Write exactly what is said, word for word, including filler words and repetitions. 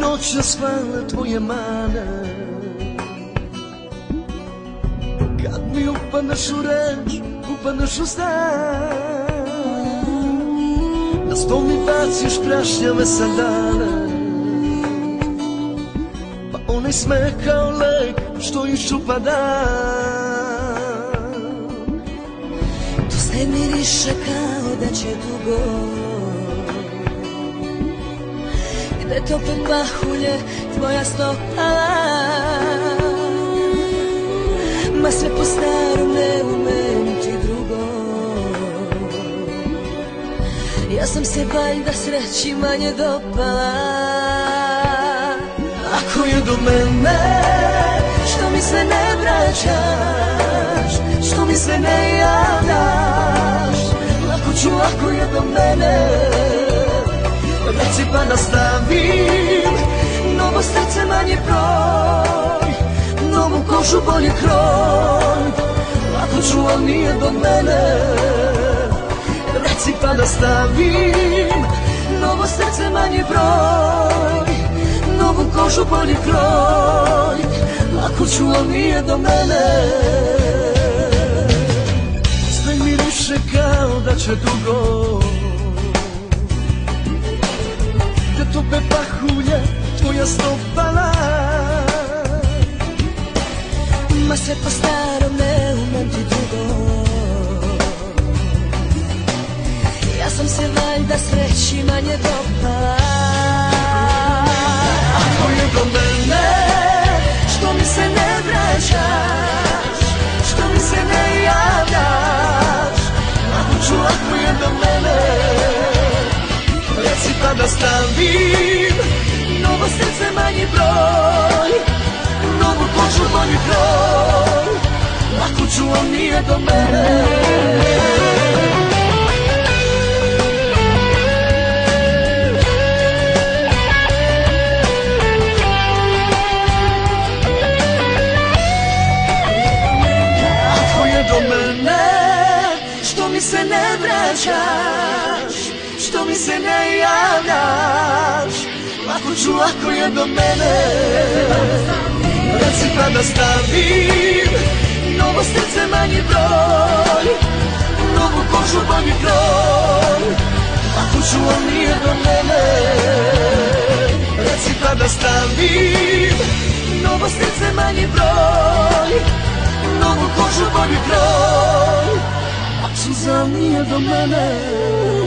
Noć zasvane tvoje mane, kad mi upadneš u reč, upadneš u stan. Na sto mi baciš prašnjave sandale, pa onaj smeh kao lek što iščupa dan. To sve miriše kao da će dugo, gde tope pahulje tvoja stopala. Ma sve po starom, ne umem ti drugo. Ja sam se valjda sreći manje dopala. Ako je do mene, što mi se ne vraćaš, što mi se ne javljaš. Lako ću, ako je do mene, reci pa nastavim. Novo srce, manji broj, novu kožu, bolji kroj. Lako ću, al nije do mene, reci pa nastavim. Novo srce, manji broj, novu kožu, bolji kroj. Lako ću, al nije do mene. Sve miriše kao da će dugo, tope pahulje tvoja stopala. Ma sve po starom, ne umem ti drugo. Ja sam se valjda sreći manje dopala. Ako je do mene, što mi se ne vraćaš, što mi se ne javljaš. Ako ću, ako je do mene, reci pa nastavim. Novo srce, manji broj, novu kožu, bolji kroj. Lako ću, al nije do mene. Ako je do mene, što mi se ne vraćaš, što mi se ne javljaš. Lako ću, ako je do mene, reci pa nastavim. Novo srce, manji broj, novu kožu, bolji kroj. Lako ću, al nije do mene, reci pa nastavim. Novo srce, manji broj, novu kožu, bolji kroj. Lako ću, al nije do mene.